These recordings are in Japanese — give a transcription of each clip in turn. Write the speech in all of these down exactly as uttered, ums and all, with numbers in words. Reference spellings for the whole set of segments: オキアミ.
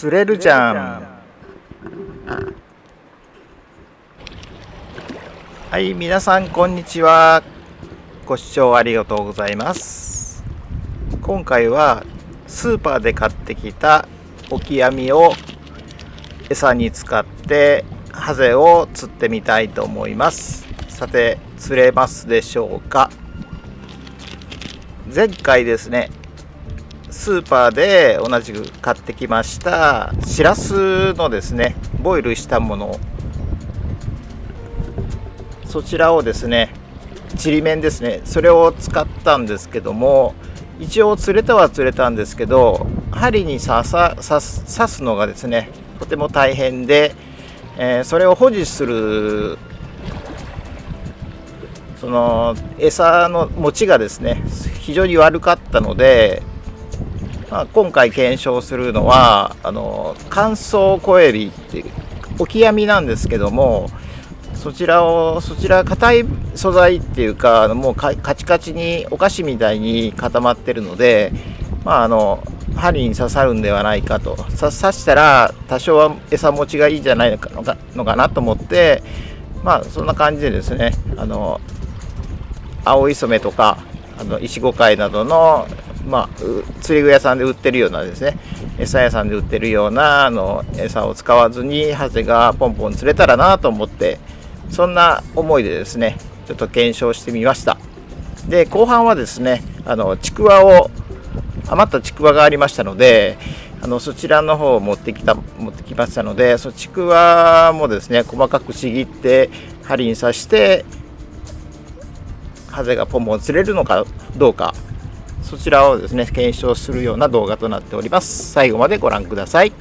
釣れるじゃん。はい、皆さんこんにちは。ご視聴ありがとうございます。今回はスーパーで買ってきたオキアミを餌に使ってハゼを釣ってみたいと思います。さて、釣れますでしょうか。前回ですね、スーパーで同じく買ってきましたシラスのですねボイルしたもの、そちらをですねちりめんですね、それを使ったんですけども、一応釣れたは釣れたんですけど、針に刺さ、刺す、刺すのがですねとても大変で、えー、それを保持するその餌の持ちがですね非常に悪かったので、まあ、今回検証するのはあの乾燥小エビっていうオキアミなんですけども、そちらをそちら硬い素材っていうかもうカチカチにお菓子みたいに固まってるので、まあ、あの針に刺さるんではないかと、刺したら多少は餌持ちがいいんじゃないのか、のか、のかなと思って、まあ、そんな感じでですねあの青い磯目とかあのイシゴカイなどのまあ、釣り具屋さんで売ってるようなですね餌屋さんで売ってるようなあの餌を使わずにハゼがポンポン釣れたらなと思って、そんな思いでですねちょっと検証してみました。で後半はですねあのちくわを、余ったちくわがありましたのであのそちらの方を持ってきた持ってきましたので、そのちくわもですね細かくちぎって針に刺してハゼがポンポン釣れるのかどうか、そちらをですね検証するような動画となっております。最後までご覧ください。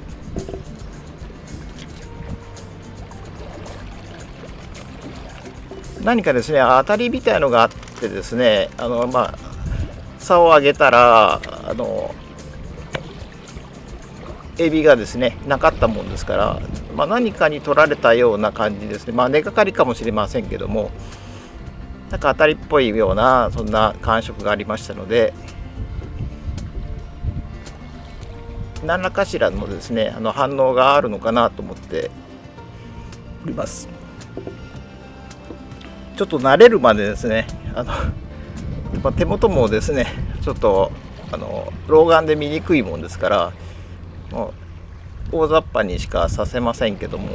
何かですね当たりみたいのがあってですねあのまあ竿を上げたらあのエビがですねなかったもんですから、まあ、何かに取られたような感じですね、まあ、根掛かりかもしれませんけども、なんか当たりっぽいようなそんな感触がありましたので、何らかしらのですねあの反応があるのかなと思っております。ちょっと慣れるまでですねあの手元もですねちょっとあの老眼で見にくいもんですから、もう大雑把にしかさせませんけども、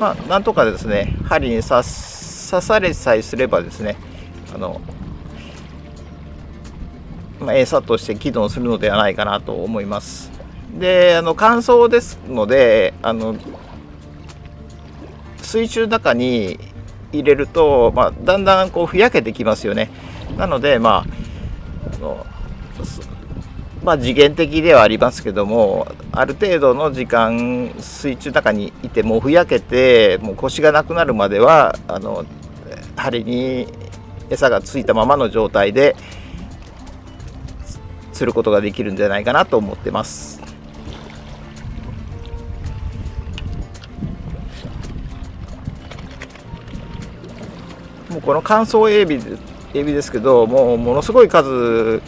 まあなんとかですね針に刺されさえすればですねあのまあ、餌として機能するのではないかなと思います。であの乾燥ですのであの水中の中に入れると、まあ、だんだんこうふやけてきますよね。なのでまああの、まあ、次元的ではありますけども、ある程度の時間水中の中にいてもうふやけてもう腰がなくなるまではあの針に餌がついたままの状態で釣ることができるんじゃないかなと思ってます。もうこの乾燥エビ、エビですけどもうものすごい数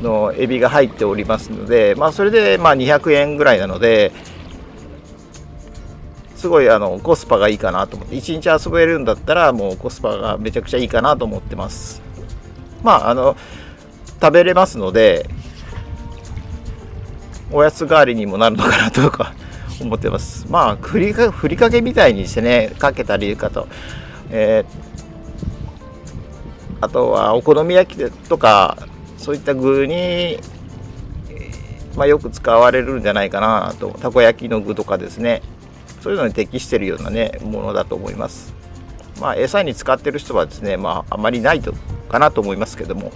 のエビが入っておりますので、まあ、それでまあにひゃくえんぐらいなのですごいあのコスパがいいかなと思って、いちにち遊べるんだったらもうコスパがめちゃくちゃいいかなと思ってます。まああの食べれますのでおやつ代わりにもなるのかなとか思ってます。まあふりか、ふりかけみたいにしてねかけたりかと、えー、あとはお好み焼きとかそういった具に、まあ、よく使われるんじゃないかなと、たこ焼きの具とかですねそういうのに適してるようなねものだと思います。まあ餌に使ってる人はですね、まあ、あまりないとかなと思いますけども、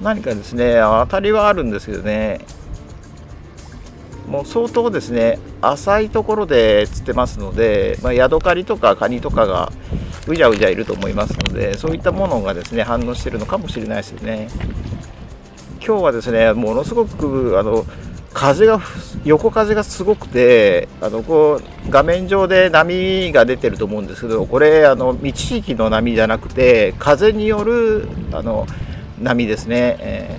何かですね当たりはあるんですけどね、もう相当ですね浅いところで釣ってますので、まあ、ヤドカリとかカニとかがうじゃうじゃいると思いますので、そういったものがですね反応してるのかもしれないですよね。今日はですねものすごくあの風が横風がすごくて、あのこう画面上で波が出てると思うんですけど、これあの道行きの波じゃなくて風によるあの波ですね。え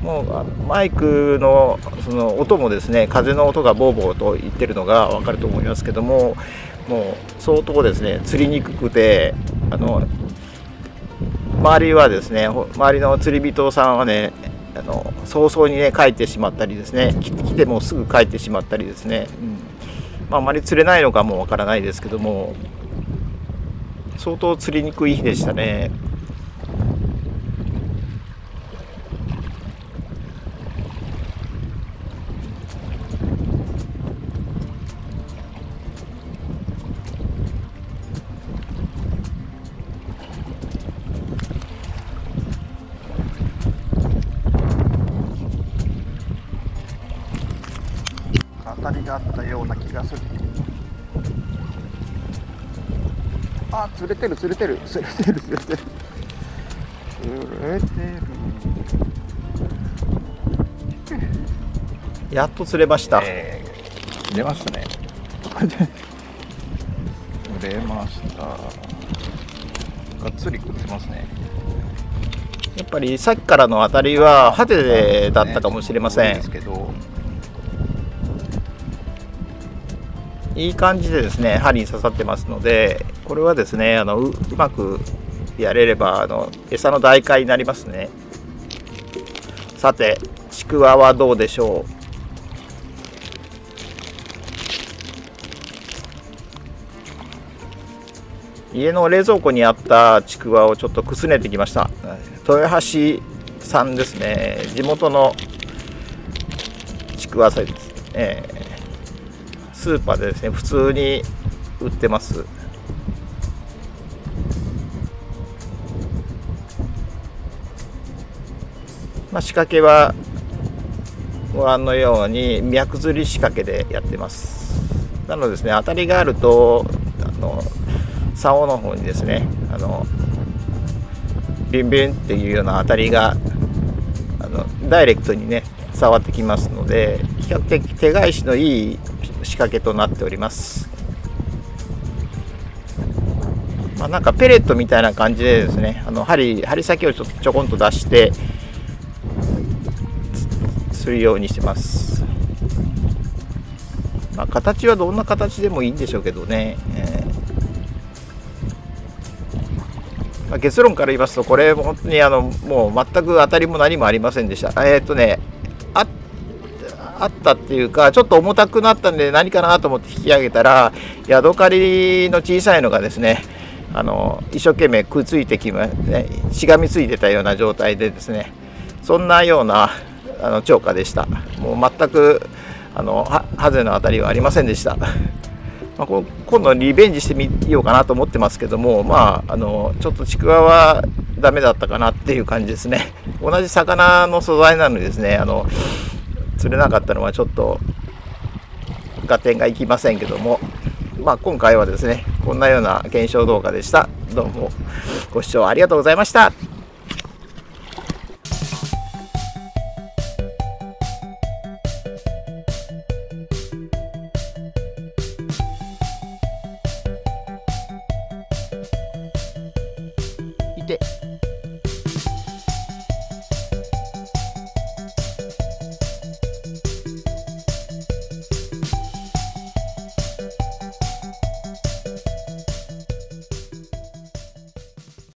ー、もうマイク の, その音もですね、風の音がボーボーと言ってるのが分かると思いますけども、もう相当ですね釣りにくくて、あの周りはですね、周りの釣り人さんはね、あの早々にね帰ってしまったりですね、来てもすぐ帰ってしまったりですね、うん、まあ、あまり釣れないのかもわからないですけども、相当釣りにくい日でしたね。当たりがあったような気がする。あ、釣れてる釣れてる釣れてる釣れてる釣れてる。やっと釣れました。えー、釣れましたね。釣れました。がっつり食ってますね。やっぱりさっきからの当たりはハテだったかもしれません。ですけど。いい感じでですね、針に刺さってますので、これはですね、あの う, うまくやれればあの餌の代替になりますね。さて、ちくわはどうでしょう。家の冷蔵庫にあったちくわをちょっとくすねてきました。豊橋さんですね、地元のちくわ菜です。えースーパーでですね、普通に売ってます。まあ、仕掛けはご覧のように脈釣り仕掛けでやってます。なのでですね、当たりがあるとあの竿の方にですね、あのビンビンっていうような当たりがあのダイレクトにね触ってきますので、比較的手返しのいい仕掛けとなっております。まあ、なんかペレットみたいな感じでですね、あの 針, 針先をち ょ, ちょこんと出してするようにしてます。まあ、形はどんな形でもいいんでしょうけどね。えーまあ、結論から言いますと、これ本当にあのもう全く当たりも何もありませんでした。えー、っとねああったっていうか、ちょっと重たくなったんで何かなと思って引き上げたら、ヤドカリの小さいのがですね、あの一生懸命くっついてきま、ね、しがみついてたような状態でですね、そんなようなあの釣果でした。もう全くあのハゼの当たりはありませんでした。まあ、こ今度リベンジしてみようかなと思ってますけども、まあ、あのちょっとちくわはダメだったかなっていう感じですね。同じ魚の素材なのにですね、あの釣れなかったのはちょっと合点がいきませんけども、まあ、今回はですねこんなような検証動画でした。どうもご視聴ありがとうございました。いて